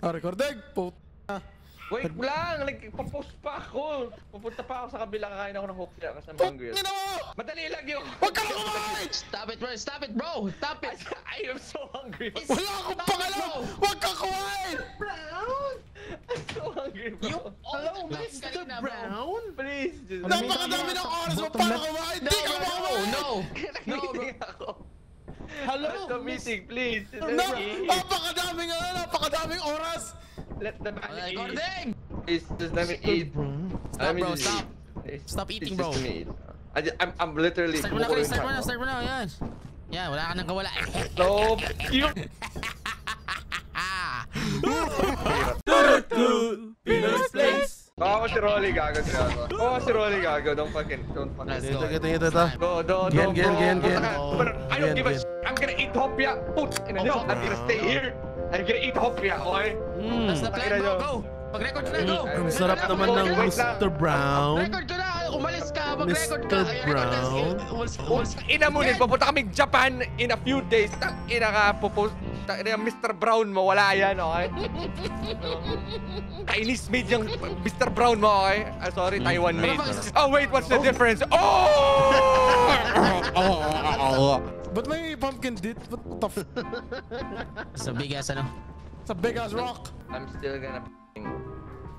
Oh, recording! Wait lang! Nagpapost pa ako! Pupunta pa ako sa kabila, kakain ako ng hokya kasi ng mango yun. Madali lang yun! Huwag ka kumakain! Stop it, bro! Stop it, bro! Stop it! I am so hungry! Wala akong pangalam! Huwag ka kumain! Brown! I'm so hungry, bro! Hello, Mr. Brown? Please, just... Napakadami ng oras mo para kumain! Di ka kumain! No! No, bro! Hello, meeting, please. Napakadaming ano, napakadaming oras. Let the man eat. Recording. It's just let me eat. Stop, bro. Stop. Stop eating, bro. I'm literally. Start mo na. Yan. Yan, wala ka nang kawala. Stop. Pinoy's Place. Oh, si Rolly gago siya. Oh, si Rolly gago. Don't fucking. Ito. Go. I don't give a shit. I'm gonna eat hopia. Put in a joke. I'm gonna stay here. I'm gonna eat hopia, okay? That's the plan, bro. Go. Mag-record na, go. Ang sarap naman ng Mr. Brown. Record ko na. Umalis ka. Mag-record ka. Mr. Brown. Inamunin. Papunta kami Japan in a few days. Ina ka. Mr. Brown mo. Wala yan, okay? Chinese made yung Mr. Brown mo, okay? I'm sorry, Taiwan made. Oh, wait, what's the difference? Oh! Ba't may pumpkin dit? What the f***? It's a big ass, ano? It's a big ass rock! I'm still gonna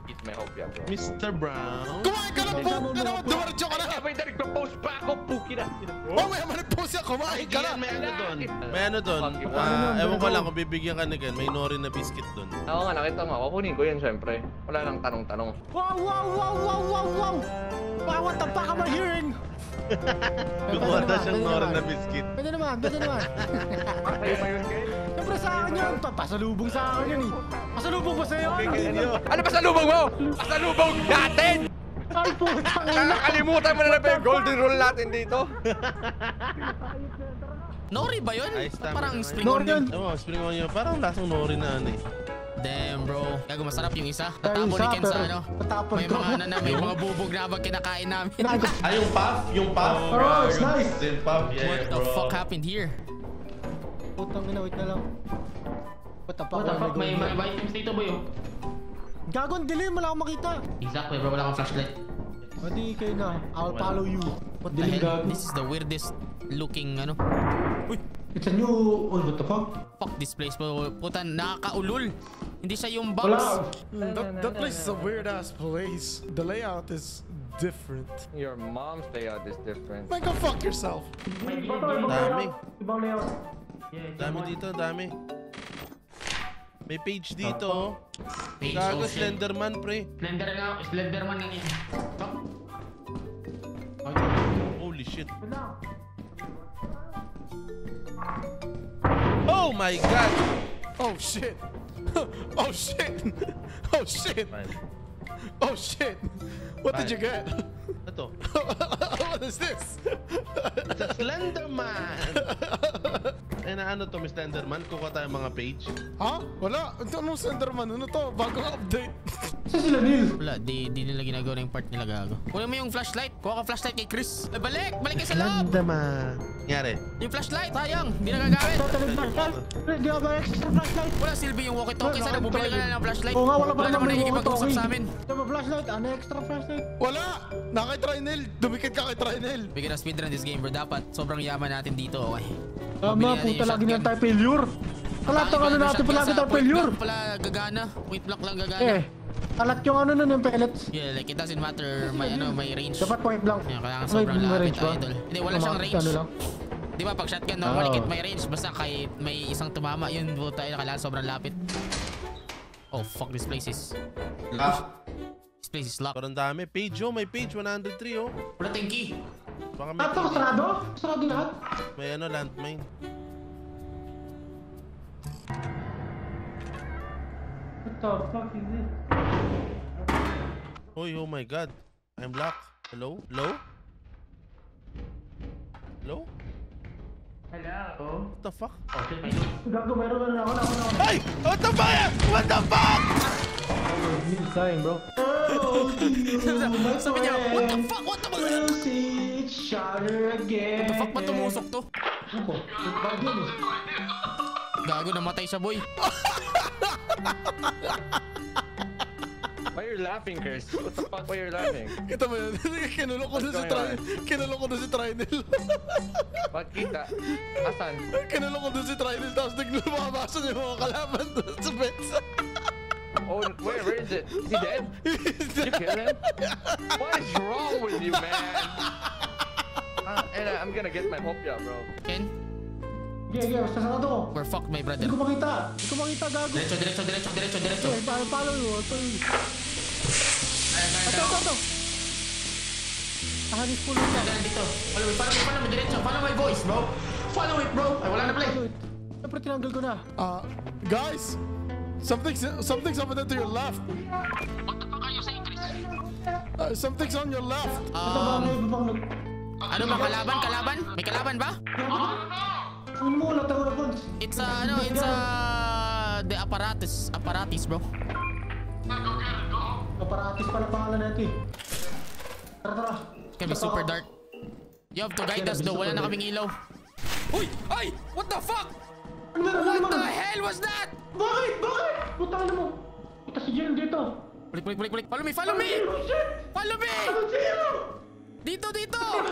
eat my hopia, bro. Mr. Brown? Kumain ka na, puto na! Dumaradyo ka na! May nagpa-post pa ako, puki na! Oh, may nagpa-post yan! Kumain ka na! May ano doon? Ewan ko lang kung bibigyan ka na ganyan. May nori na biscuit doon. Oo nga, nakita mo. Kukunin ko yan, syempre. Wala nang tanong-tanong. Wow! What the fuck am I hearing? Kukuha siyang nori na biscuit. Pwede naman. Patayo pa yun, guys. Siyempre sa akin yun. Pasalubong sa akin yun eh. Pasalubong ba sa'yo? Ano pasalubong mo? Pasalubong natin! Ay, putang ina! Nakalimutan mo na lang yung golden rule natin dito. Nori ba yun? Parang spring onion. Oo, spring onion. Parang lasang nori na ano eh. Damn, bro. Gago, masarap yung isa. Tatapon ni Ken sa ano. May mga ano na, may mga bubog na habang kinakain namin. Ah, yung puff? Oh, it's nice. What the fuck happened here? Putang ina, wait na lang. What the fuck? May items dito, boy. Gago, ang dilim. Wala akong makita. Exactly, bro. Wala akong flashlight. Pwede kayo na. I'll follow you. What the hell? This is the weirdest looking ano. Uy! It's a new... Oh, what the fuck? Fuck this place, bro. Putan, nakakaulul. Hindi siya yung box. That place is a weird-ass place. The layout is different. Your mom's layout is different. Man, go fuck yourself. Ibang layout. Dami dito. May page dito. Gago, Slenderman, pre. Slenderman nga yun. Holy shit. Oh my god! Oh shit! What did you get? Ito. What is this? It's a Slenderman! Eh na ano to, Miss Slenderman? Kukuha tayo mga page. Ha? Wala! Anong Slenderman? Ano to? Bagong update! Saan sila nil? Wala, di nila ginagawa yung part nila gago. Kunin mo yung flashlight! Kuha ka flashlight kay Chris! Eh, balik kayo sa loob! Slenderman! Nangyari? Yung flashlight! Sayang! Di na gagamit! Di ka ba extra flashlight? Wala silbi yung walkie-talkie. Sana bubili ka na ng flashlight. Oo nga, wala pa naman yung mag-usap sa amin. Tama flashlight? Ano extra flashlight? Wala! Nakitrinil! Dumikit ka kay Trinil! Bigyan na speedrun this game, bro. Dapat sobrang yaman natin dito, okay? Tama, puta lagi na tayo failure. Kalat yung ano natin palagi tayo failure. Pala gagana. Wait block lang gagana. Eh, kalat yung ano nun yung pellets. Yeah, like it doesn't matter may range. Dapat point blank. Kailangan sobrang lapit, idol. Hindi, wala siyang range. Di ba, pag shotgun, normalikit may range. Basta kahit may isang tumama, yun buta yun. Kailangan sobrang lapit. Oh, fuck, this place is... This place is locked. Parang dami. Page, oh, may page 103, oh. Wala tayong key. Ato, sarado lahat. May ano, landmine. What the fuck is this? Oy, oh my god. I'm black. Hello? Hello? What the fuck? Okay, I know. Gago, meron na ako. Ay! What the fuck? You need time, bro. Sabi niya, what the fuck? We'll see each other again. What the fuck ba tumusok to? Gago, namatay siya, boy. Why are you laughing, Chris? What the fuck, why are you laughing? Kita mo yun. Kinulok ko na si Trinil. Kinulok ko na si Trinil. Ba't kita? Asan? Kinulok ko na si Trinil, tapos naglumabasa niya mga kalaban doon sa pizza. Oh, where is it? Is he dead? He's dead. Did you kill him? What is wrong with you, man? And I'm gonna get my hopya, bro. Ken? Yeah, sasakad ako. We're fucked, my brother. Hindi ko makita. Hindi ko makita, gago. Diretso. Palo yun. Ito. Ahanis po lang na. Dito. Follow me, diretso. Follow my voice, bro. Follow it, bro. Ay, wala na play. Siyempre, tinanggal ko na. Guys! Something's over there to your left. What the fuck are you saying, Chris? Something's on your left. Ano ba? Kalaban? May kalaban ba? It's the apparatus, bro. Apparatus pala pangalan natin. Tara. Kami super dark. You have to guide us though. Wala na kaming ilaw. Uy! Ay! What the fuck? What the hell was that? Bakit? Putang ina mo. Kita si Jen dito. Balik. Follow me. Follow me. Dito.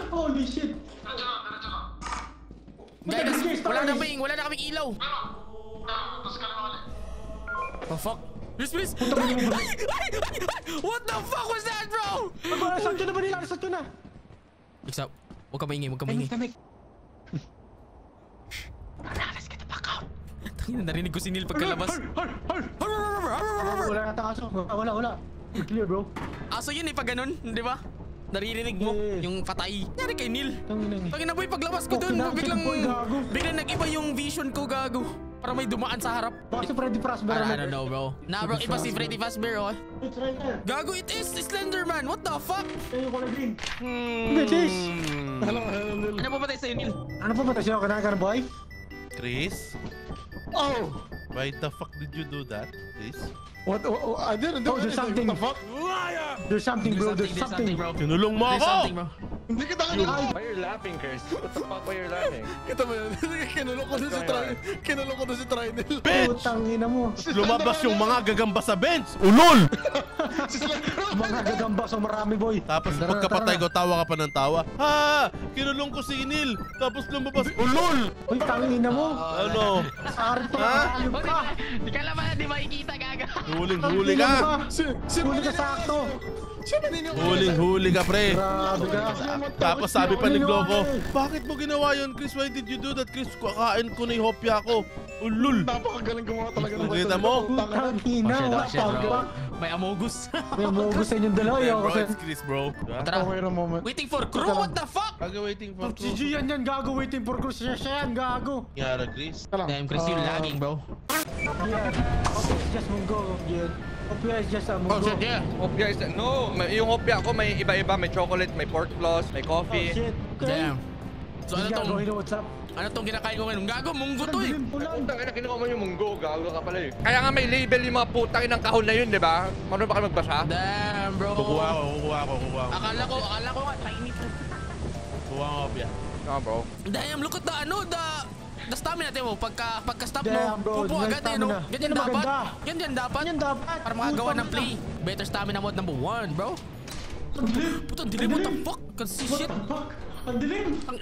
Holy shit. Guys, wala na kaming ilaw. Oh fuck. Please. What the fuck was that, bro? Nasaan ka na? What's up? Huwag ka maingay. Narinig ko si Neil pagkalabas. Wala natang aso. Wala. Clear, bro. Aso yun eh, pag ganun, di ba? Naririnig mo yung patay. Nangyari kay Neil. Tangina boy, paglabas ko dun, biglang nag-iba yung vision ko, gago. Para may dumaan sa harap. Baka si Freddy Fazbear. I don't know, bro. Nah, bro, iba si Freddy Fazbear, oh. It's right there. Gago, it is Slenderman. What the fuck? Ayoko na green. Bitches. Hello, Neil. Ano pa patay sa'yo, Neil? Ano pa patay sa'yo? Kanakar, boy? Chris? Oh! Why the fuck did you do that, Chris? What? Oh, I didn't do anything. Something. What the fuck? Liar! There's something, bro. Tinulong mo ako! Hindi kita kanilay! Why are you laughing, Chris? What the fuck? Why are you laughing? Kita mo yun. Kinulong ko na si Trinil. Bitch! Putang ina mo. Lumabas yung mga gagamba sa bench! Ulol! Mga gagamba sa marami, boy. Tapos pagkapatay ko, tawa ka pa ng tawa. Ha! Kinulong ko si Inil! Tapos lumabas. Ulol! Uy, tangina mo! Ano? Ha? Di ka naman hindi makikita, gaga. Huling-huli ka! Huli ka sakto! Huling-huli ka, pre! Tapos sabi pa ni Globo, bakit mo ginawa yun, Chris? Why did you do that, Chris? Kakain ko na yung hopya ko. Ulul! Napakagaling gumawa talaga ng hopya mo! May amogus. May amogus sa inyong dalawa. Bro, it's Chris, bro. Tara. Waiting for crew? What the fuck? Gago waiting for crew. GG yan, gago. Waiting for crew. Siya yan, gago. Yara, Chris. Damn, Chris, you're lagging, bro. Yeah. Hopya is just munggo, dude. Hopya is just munggo. Oh, shit, yeah. Hopya is... No, yung hopya ko may iba-iba. May chocolate, may pork floss, may coffee. Oh, shit. Damn. So ano tong kinakain ko ngayon? Gago, munggo to eh. Putangina, kinuha mo yung munggo. Gago ka pala eh. Kaya nga may label yung mga putangina ng kahon na yun, di ba? Marunong ba kayo magbasa? Damn, bro. Kukuha ko. Akala ko nga, tiny to. Kukuha ko, Opia. Come, bro. Damn, look at the ano, the stamina natin mo. Pagka-stop mo, pupo agad eh, no? Ganyan dapat. Para makagawa ng play. Better stamina mode number 1, bro. Puto, dilim mo, what the fuck? Ang dilim! Fuck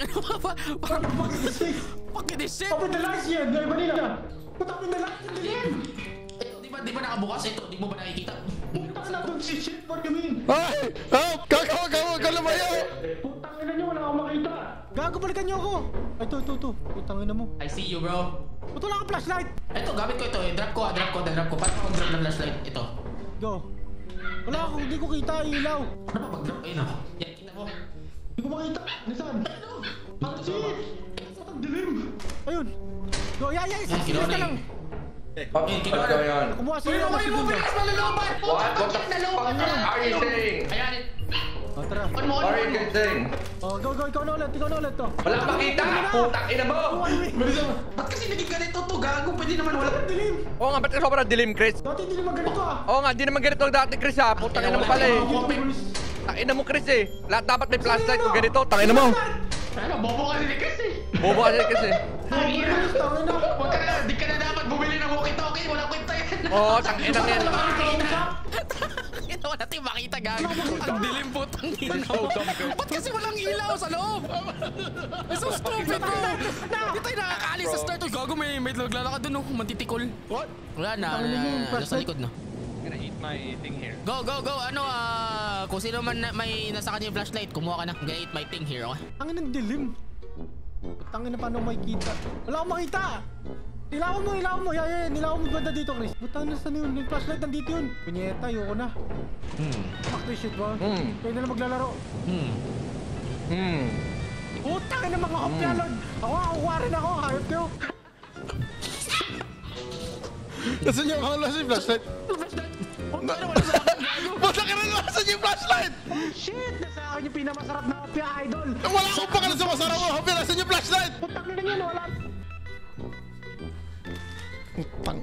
this shit! Open the lights yan! Dari Manila! Open the lights! Ang dilim! Di ba nakabukas ito? Di mo ba nakikita? Putang na doon si shit! What do you mean? Ay! Help! Kakawa! Kalamayo! Putang ina nyo! Wala akong makita! Gago! Balikan nyo ako! Ito! Putang ina mo! I see you, bro! Ba't wala akong flashlight? Ito! Gamit ko ito! Drop ko! Paano akong drop ng flashlight? Ito! Go! Wala ako! Hindi ko kita! Ilaw! Ano ba pag-drop? Ayun ako! Yan! Kita mo! Hindi ko makita! Nasaan? Bakit shit! Ang dilim! Ayun! Yes! Yes ka lang! Kumuha sila ako sigunda! Bilas! Malulupan! Puta! Bakit nalopan na! Ayan! Tara! What are you saying? Go! Ikaw na ulit to! Walang makita! Putak! Ina mo! Ba't kasi naging ganito to? Gago! Pwede naman walang dilim! Oo nga! Ba't ka sobrang dilim, Chris? Dati hindi naman ganito ah! Oo nga! Hindi naman ganito dati, Chris ah! Putak! Ina mo pala eh! Tangina mo, Chris eh. Lahat dapat may flashlight kung ganito. Tangina mo. Ano, bobo ka nila, Chris eh. Tangina mo. Huwag ka na, di ka na dapat bumili ng walkie-talkie. wala ko hintayin. Oo, tangin na yan. Wala natin makita gagawin. Ang dilim po, tangin na. Ba't kasi walang ilaw sa loob? It's so stupid, bro. Hindi tayo nakakaalis sa start. Gago, may naglalakad dun, oh. Mantitikol. What? Wala na. Nasa likod na. I'm gonna eat my thing here. Go, go, go! Ano, kung sino man may nasa kanya yung flashlight, kumuha ka na. I'm gonna eat my thing here, okay? Tangin ng dilim. Tangin na paano makikita. Wala akong makita! Nilawan mo, nilawan mo! Yeah, yeah, nilawan mo banda dito, Chris. Butang na saan yun? Yung flashlight nandito yun. Punyeta, ayoko na. Fuck this shit, bro. Pwede na maglalaro. Tangin na mga kapyalon! Ako rin ako, hayop nyo! Nasaan niyo ako nasa yung flashlight? Basta ka rin nasa yung flashlight! Oh shit! Nasa akin yung pinamasarap na hapya, idol! Wala akong pakala sa masarap na hapya! Nasa yung flashlight! Putang na yun! Wala! Putang!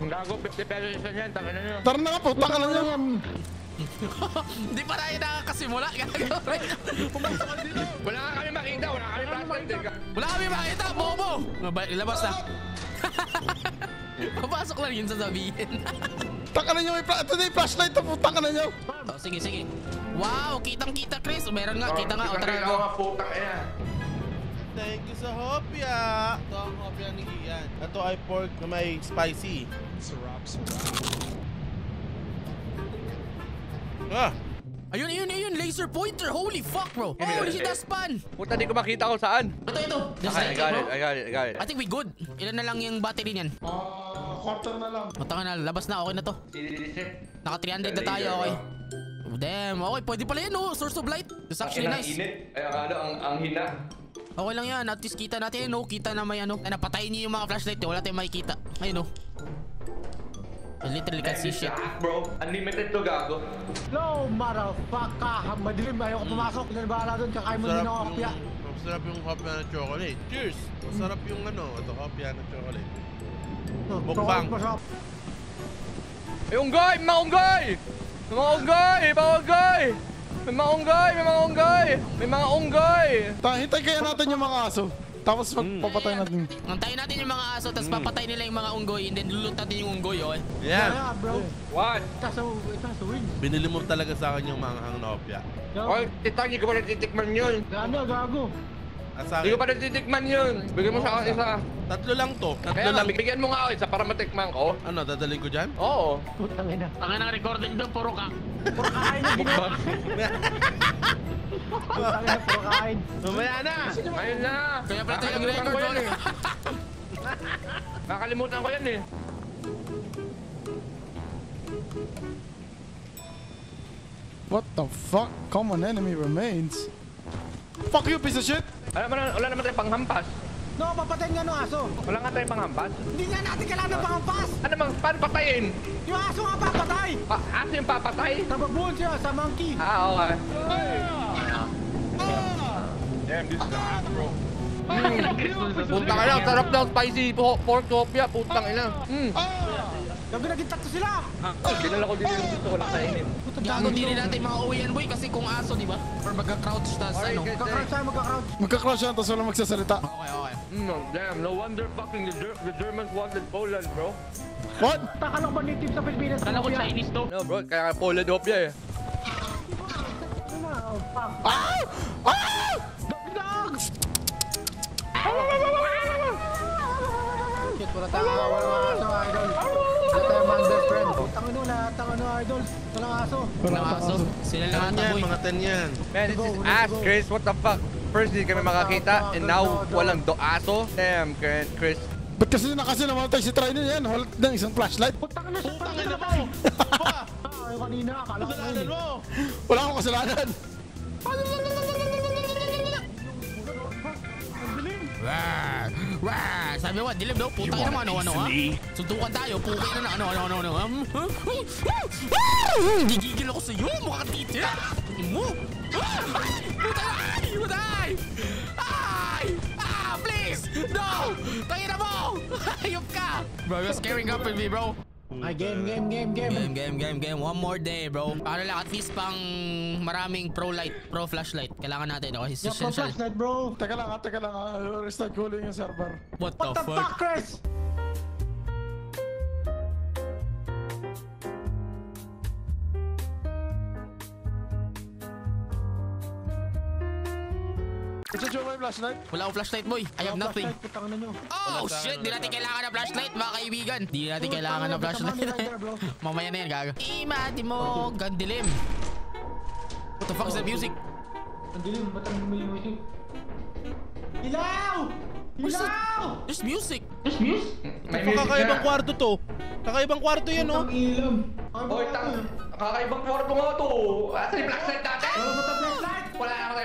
Ang lago, 50 pesos yan! Tangin na nyo! Tara na ka! Putang ka lang yan! Hindi pa tayo nakakasimula! Pumasok ka dito! Wala nga kami makita! Wala kami flashlight! Wala kami makita! Bobo! Ilabas na! Papasok lang yun sasabihin. Taka na nyo, ito na yung flashlight. Taka na nyo. Oh, sige, sige. Wow, kitang kita, Chris. Meron nga, kita nga. Thank you sa hopya. Ito ang hopya ni Ian. Ito ay pork na may spicy. Ayun, ayun, ayun. Laser pointer. Holy fuck, bro. Holy shit, that's fun. Puta, di ko makita kung saan. Ito, ito. I got it, I got it, I got it. I think we good. Ilan na lang yung battery niyan? Quarter na lang. Mata ka na. Labas na. Okay na to. Naka 300 na tayo. Okay. Damn. Okay, pwede pala yan, oh. Source of light. It's actually nice. Ay, ang hina. Okay lang yan. At least kita natin, oh. Kita na may ano. Ay, napatay niyo yung mga flashlight. Wala tayong makikita. Ayun, oh. I literally can't see shit. Bro, unlimited to gago. No, motherfucker. Madilim, ayaw ko pumasok. Nalabala doon, kakay mo din ang kopya. Masarap yung kopya na chocolate. Cheers! Masarap yung ano, ito kopya na chocolate. Bukbang. May unggay! May mga unggay! May mga unggay! May mga unggay! May mga unggay! May mga unggay! May mga unggay! Hintay kaya natin yung mga aso. Tapos papatay natin. Antayin natin yung mga aso, tapos papatay nila yung mga unggoy, and then lulut natin yung unggoy, okay? Yeah, bro. What? Kaso win. Binili mo talaga sa akin yung manghang na opya. Oy, titang, hindi ko pa natitikman yun. Ano, gago? Hindi ko pa natitikman yun. Bigyan mo sa akin isa. Tatlo lang to. Kaya lang, bigyan mo nga ako isa para matikman ko. Ano, dadalhin ko dyan? Oo. Putangina. Ang nga recording doon, puro ka. Puro kakain na bukbang. Putangina, puro kakain. Mamaya na! Ayun na! Kaya pala tayo mag-record doon eh. Nakalimutan ko yan eh. What the fuck? Common enemy remains. Fuck you, piece of shit! Wala naman tayo panghampas. No, papatayin nga ng aso. Wala nga tayo panghampas? Hindi nga natin kailangan ng panghampas! Ano bang, paano patayin? Yung aso nga papatay! Aso yung papatay? Nababuhon siya sa monkey! Okay. Damn, this is hot, bro. Puntang ina, sarap daw spicy pork sopya, puntang ina. Gago, naging tatlo sila! Kinala ko dito yung gusto ko lang kainin. Gago, di rin natin makauwi yan, boy, kasi kung aso, di ba? Or magka-crouch, tas ano? Magka-crouch tayo, magka-crouch. Magka-crouch yan, tas walang magsasalita. Okay, okay. Damn, no wonder fucking the Germans wanted Poland, bro. What? Takala ko ba native sa Pilipinas? Takala ko Chinese to. No, bro, kaya Poland hopya eh. Ah! Ah! Dog! Shit, wala tayo, wala idol. Wala tayong man's friend. Tangano, idol. Walang aso. Walang aso. Sila lang yan, mga ten yan. Man, this is ass, Chris. What the fuck? First, hindi kami makakita. And now, walang aso. Damn, Chris. Ba't kasi namatay si Trident yan? Hold ng isang flashlight. Putangin na siya. Putangin na tayo. Ayaw kanina. Akala ko yun. Wala akong kasalanan. Wah, wah, sabi mo, dilim daw, putang ina mo, ano, ha? Suntukan tayo, puke na na, ano, ha? Gigigil ako sa'yo, mukha titi! Pagin mo! Putay! Putay! Ay! Ah, please! No! Tangin na mo! Ayop ka! Bro, you're scaring up with me, bro. Ay, game. One more day, bro. Paano lang, at least pang maraming pro flashlight. Kailangan natin, okay? It's essential. Pro flashlight, bro. Teka lang. Restart cooling yung server. What the fuck? What the fuck, Chris? Wala akong flashlight, boy. I have nothing. Oh shit, di natin kailangan ng flashlight, mga kaibigan. Di natin kailangan ng flashlight. Mamaya na yan, gaga. Imati mo, gandilim. What the fuck is that music? Gandilim, ba't ang may music? Ilaw! Ilaw! There's music. There's music? Kakaibang kwarto to. Kakaibang kwarto yan, oh. Kakaibang kwarto nga to. Asa yung flashlight natin? Wala na tayo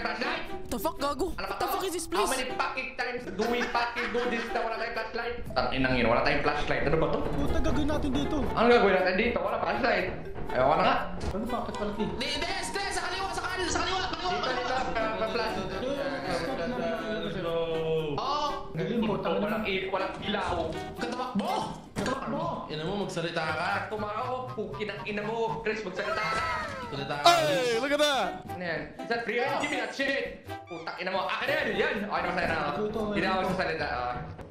flashlight. What the fuck, gago? What the fuck is this place? How many fucking times do we fucking do this na wala tayong flashlight? Tanginang yun, wala tayong flashlight. Ano ba to? Puta, gagawin natin dito. Ano gagawin natin dito? Wala flashlight. Ayaw ka na nga. Ano pa? Katpalaki. Des, des! Sa kaliwa, sa kaliwa, sa kaliwa! Dito, dito. Pa-flashlight. Oo! Galing mo, tangan. Walang ilik, walang ilaw. Katamakbo! Katamakbo! Yan mo, magsalita ka. Tumakaw, pukinang-ina mo. Chris, magsalita ka. Hey, look at that! Man, is that real? Give me that shit! Putak ina mo, akin yan! Okay, naman na ako. Hindi ako sasalita.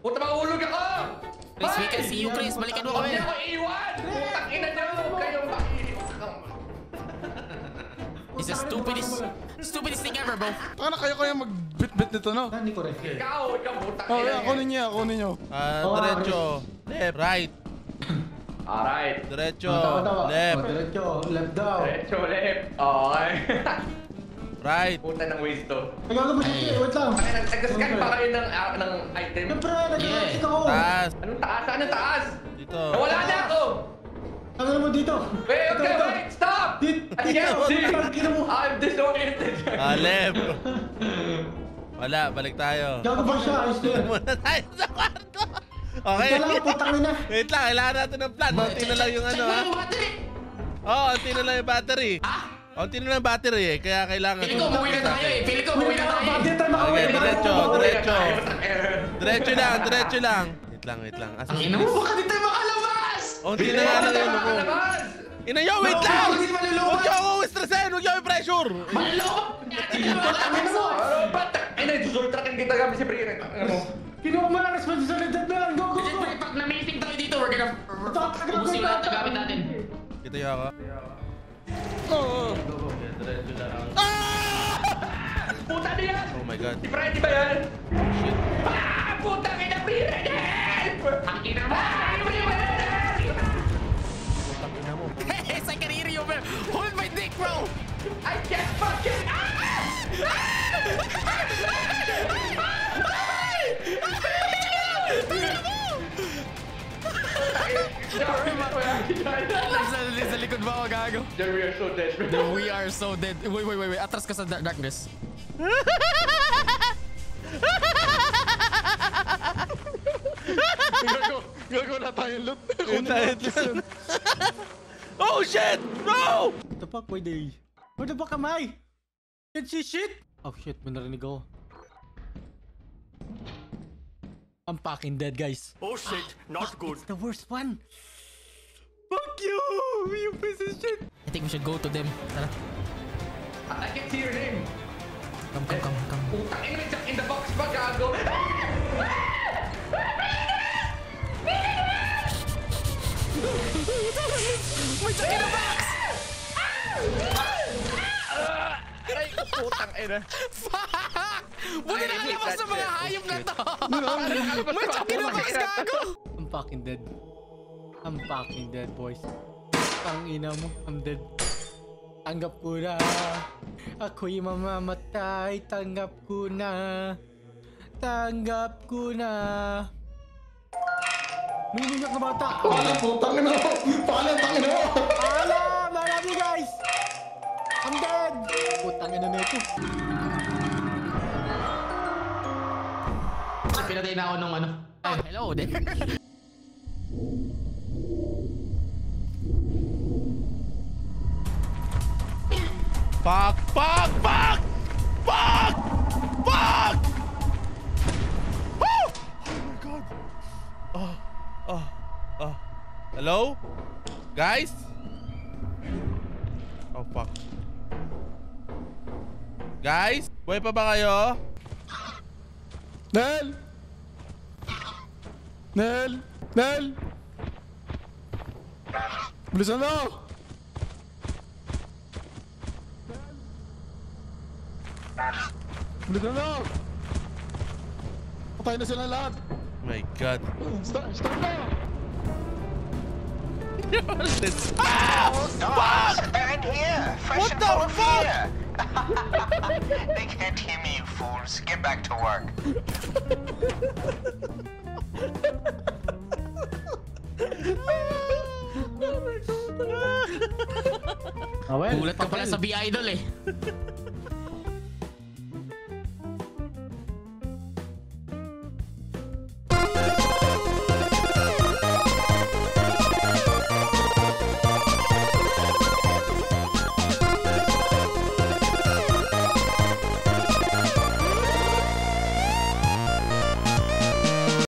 Puta, maulog ako! Chris, we can see you, Chris. Balikan mo kami. Hindi ako iiwan! Putak ina na mo! Kayong makinig. It's the stupidest thing ever, bro. Taka na kayo mag-bit-bit nito, no? Ikaw, ikaw, putak ina. Okay, akunin niya, akunin niyo. Diretso. Left, right. Alright. Diretso, left. Left daw. Diretso, left. Okay. Right. Puta ng waste to. Wait lang. Nag-scan pa kayo ng item. Siyempre, nag-scan ako. Taas. Anong taas? Anong taas? Dito. Nawala na ako! Tangin mo dito. Wait, okay, wait. Stop! I can't see. I'm disoriented. Left. Wala, balik tayo. Gago ba siya? Ayos na yun. Muna tayo sa kwarto. Okay. Wait lang, kailangan natin ng plan. Unti na lang yung ano, ha? Oo, unti na lang yung battery. Ha? Unti na lang yung battery, eh. Kaya kailangan... Pili ko, buwi na tayo, eh. Pili ko, buwi na tayo. Okay, diretso, diretso. Diretso lang, diretso lang. Wait lang, wait lang. Ang ina mo, baka di tayo makalabas! Unti na lang yung makalabas! Ina nyo, wait lang! Huwag nyo ako stressen! Huwag nyo yung pressure! Malulok! Ina, susultrakin kita kami si Brian. Ano? Kinuha mo lang responsibilidad na lang. Go, go, go! Pag na-meeting tayo dito, we're gonna... Ubusin lahat na gamit natin. Ito yung ako. Oo! Aaaaaaah! Puta na yan! Oh my God. Si Freddy ba yan? Shit. Aaaaah! Puta ka na, Freddy! Help! Ang ina mo! Ano ba yung wala na? Puta ka na mo. Hehe! Sa kariri yung... Hold my dick, bro! I can't fucking... Aaaaah! Aaaaah! Sa likod ba ako, gago? We are so dead. We are so dead. Wait, wait, wait. Atras ka sa darkness. Gago na tayong loot. Oh shit! No! What the fuck, Wade? Where the fuck am I? Can't see shit? Oh shit, may narinig ako. I'm fucking dead, guys. Oh shit, not good. It's the worst one. Fuck you, you piece of shit. I think we should go to them. Tara. I can see your name. Come, come, come, come. Putang ina, in the box ba, gago? May check in the box! Aray, putang ina. Fuck! Buti nakalabas sa mga hayop na to! May check in the box, gago! I'm fucking dead. I'm fucking dead, boys. Ang ina mo, I'm dead. Tanggap ko na. Ako'y mamamatay. Tanggap ko na. Tanggap ko na. May minyak na bata. Pala po, tangin na. Pala, tangin na. Pala, marami guys. I'm dead. O, tangin na ito. Pinatay na ako nung ano. Hello there. Fuck! Fuck! Fuck! Fuck! Fuck! Woo! Oh my God! Oh! Oh! Oh! Hello? Guys? Oh fuck! Guys? Buhay pa ba kayo? Nel! Nel! Nel! Bilisan na! Let's go! Patay na sila lahat. My God. Stop na! Ah! Fuck! They're in here! Fresh and full of fear! They can't hear me, you fools. Get back to work. Gulat ka pala sa B-Idol eh.